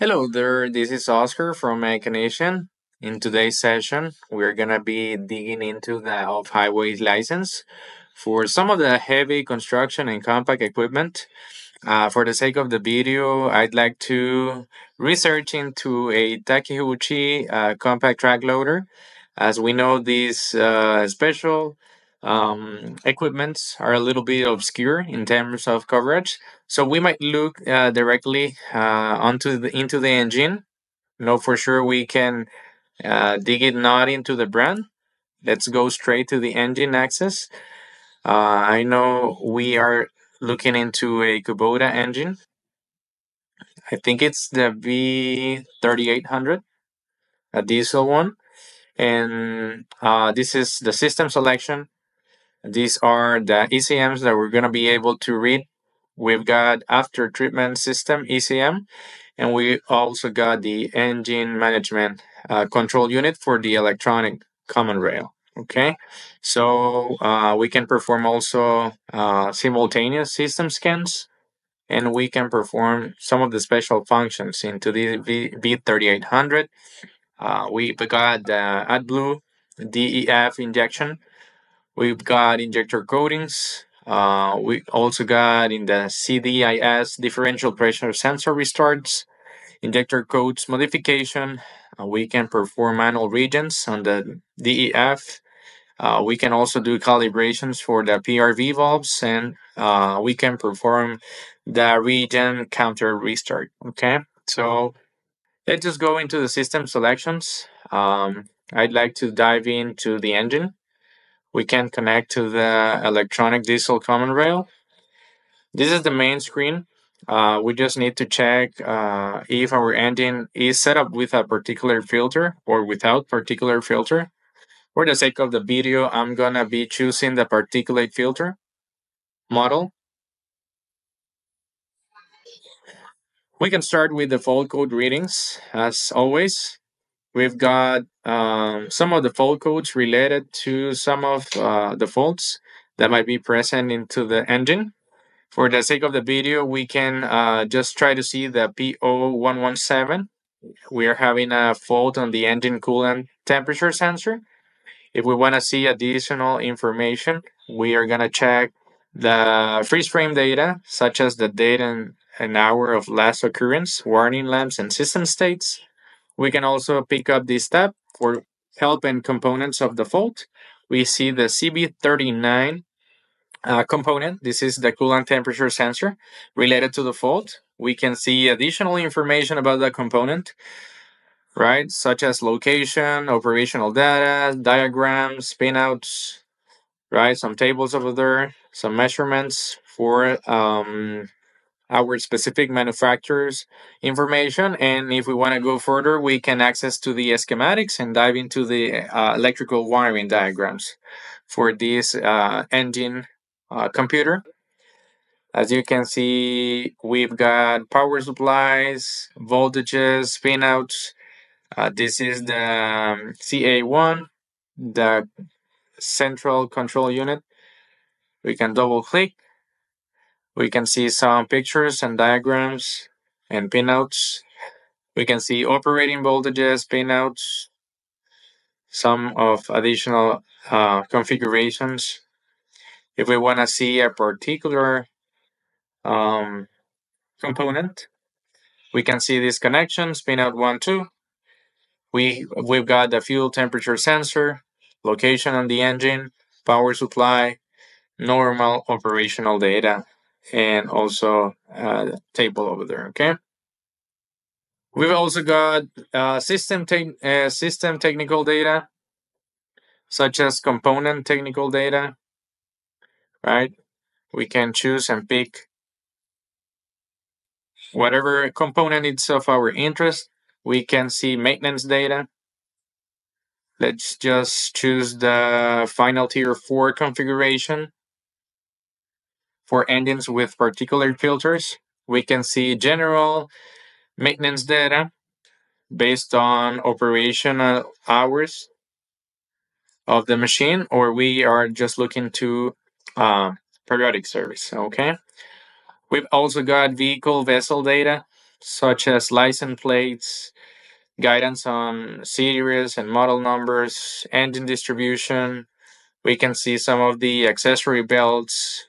Hello there, this is Oscar from Mechanician. In today's session, we're gonna be digging into the off-highway license for some of the heavy construction and compact equipment. For the sake of the video, I'd like to research into a Takeuchi compact track loader. As we know, these special equipments are a little bit obscure in terms of coverage, so we might look directly into the engine. No, for sure we can dig it not into the brand. Let's go straight to the engine axis. I know we are looking into a Kubota engine. I think it's the V3800, a diesel one, and this is the system selection. These are the ECMs that we're going to be able to read. We've got after treatment system ECM, and we also got the engine management control unit for the electronic common rail. Okay, so we can perform also simultaneous system scans, and we can perform some of the special functions into the V3800. We've got the AdBlue DEF injection. We've got injector coatings. We also got in the CDIS differential pressure sensor restarts, injector codes modification. We can perform manual reagents on the DEF. We can also do calibrations for the PRV valves, and we can perform the reagent counter restart. Okay, so let's just go into the system selections. I'd like to dive into the engine. We can connect to the electronic diesel common rail. This is the main screen. We just need to check if our engine is set up with a particular filter or without particular filter. For the sake of the video, I'm gonna be choosing the particulate filter model. We can start with the fault code readings. As always, we've got some of the fault codes related to some of the faults that might be present into the engine. For the sake of the video, we can just try to see the P0117. We are having a fault on the engine coolant temperature sensor. If we want to see additional information, we are going to check the freeze frame data, such as the date and an hour of last occurrence, warning lamps, and system states. We can also pick up this tab for help and components of the fault. We see the CB39 component. This is the coolant temperature sensor related to the fault. We can see additional information about the component, right? Such as location, operational data, diagrams, pinouts, right? Some tables over there, some measurements for our specific manufacturer's information. And if we want to go further, we can access to the schematics and dive into the electrical wiring diagrams for this engine computer. As you can see, we've got power supplies, voltages, pinouts. This is the CA1, the central control unit. We can double click. We can see some pictures and diagrams and pinouts. We can see operating voltages, pinouts, some of additional configurations. If we want to see a particular component, we can see these connections, pinout 1, 2. We've got the fuel temperature sensor, location on the engine, power supply, normal operational data, and also table over there. Okay, we've also got system technical data, such as component technical data, right? We can choose and pick whatever component is of our interest. We can see maintenance data. Let's just choose the final tier 4 configuration for engines with particular filters. We can see general maintenance data based on operational hours of the machine, or we are just looking to periodic service. Okay, we've also got vehicle vessel data, such as license plates, guidance on series and model numbers, engine distribution. We can see some of the accessory belts,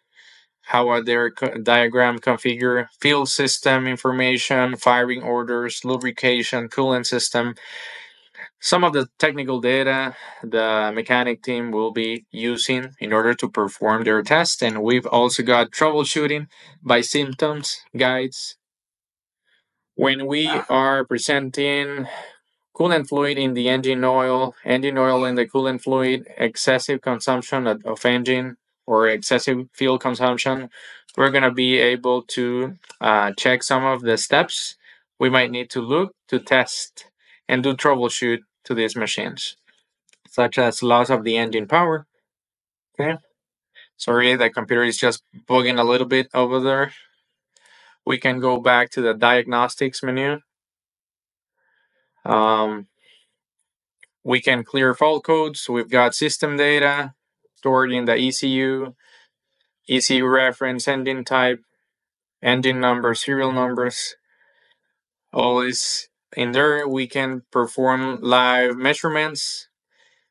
how are their diagram configured, fuel system information, firing orders, lubrication, coolant system. Some of the technical data the mechanic team will be using in order to perform their test. And we've also got troubleshooting by symptoms guides. When we are presenting coolant fluid in the engine oil in the coolant fluid, excessive consumption of engine or excessive fuel consumption, we're going to be able to check some of the steps we might need to look to test and do troubleshoot to these machines, such as loss of the engine power. Okay. Sorry, the computer is just bugging a little bit over there. We can go back to the diagnostics menu. We can clear fault codes. We've got system data stored in the ECU, ECU reference, engine type, engine number, serial numbers. All is in there. We can perform live measurements,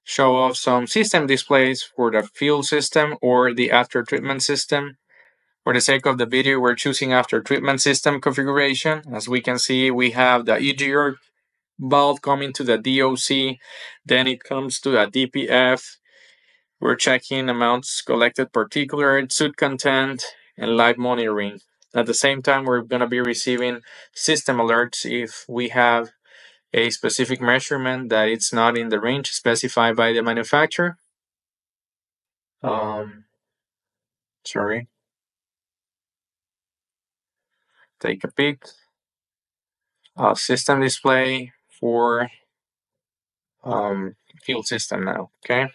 show off some system displays for the fuel system or the after treatment system. For the sake of the video, we're choosing after treatment system configuration. As we can see, we have the EGR valve coming to the DOC, then it comes to a DPF. We're checking amounts collected, particulate, soot content, and live monitoring. At the same time, we're going to be receiving system alerts if we have a specific measurement that it's not in the range specified by the manufacturer. Sorry. Take a peek. System display for fuel system now, okay?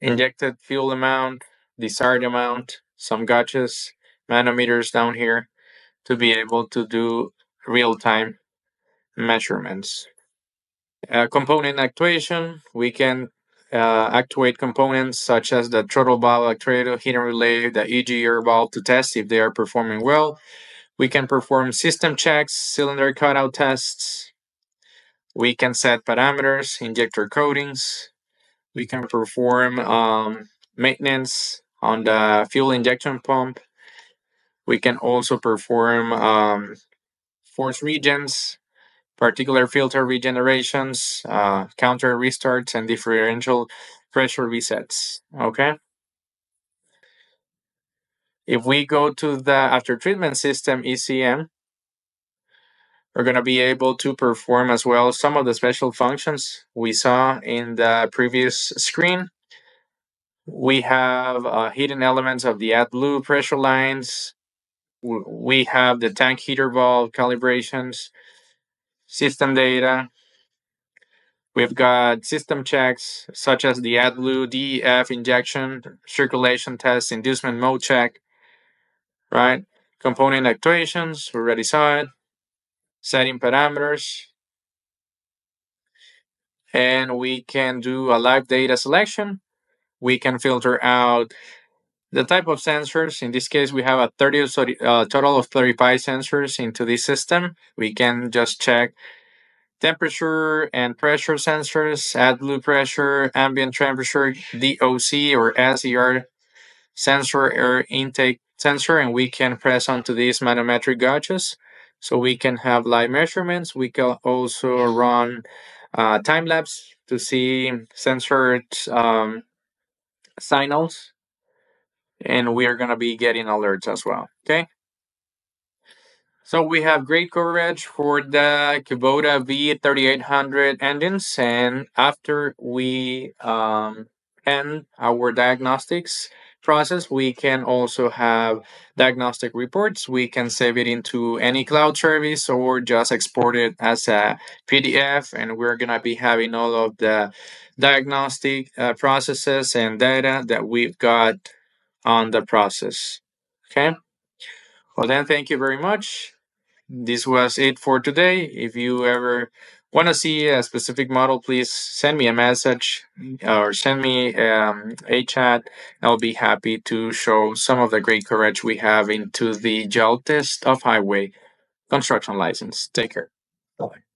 Injected fuel amount, desired amount, some gauges, manometers down here to be able to do real-time measurements. Component actuation, we can actuate components such as the throttle valve, actuator, heater relay, the EGR valve to test if they are performing well. We can perform system checks, cylinder cutout tests. We can set parameters, injector coatings. We can perform maintenance on the fuel injection pump. We can also perform force regens, particular filter regenerations, counter restarts, and differential pressure resets. Okay. If we go to the after treatment system ECM, we're going to be able to perform as well some of the special functions we saw in the previous screen. We have hidden elements of the AdBlue pressure lines. We have the tank heater valve calibrations, system data. We've got system checks such as the AdBlue, DEF injection, circulation test, inducement mode check, right? Component actuations, we already saw it. Setting parameters. And we can do a live data selection. We can filter out the type of sensors. In this case, we have a total of 35 sensors into this system. We can just check temperature and pressure sensors, AdBlue pressure, ambient temperature, DOC or SCR sensor, air intake sensor, and we can press onto these manometric gauges. So we can have live measurements. We can also run time-lapse to see sensor signals, and we are going to be getting alerts as well. Okay, so we have great coverage for the Kubota V3800 engines, and after we end our diagnostics process, we can also have diagnostic reports. We can save it into any cloud service or just export it as a PDF, and we're going to be having all of the diagnostic processes and data that we've got on the process. Okay, well then, thank you very much. This was it for today. If you ever want to see a specific model, please send me a message or send me a chat. I'll be happy to show some of the great coverage we have into the Jaltest of highway construction license. Take care. Bye.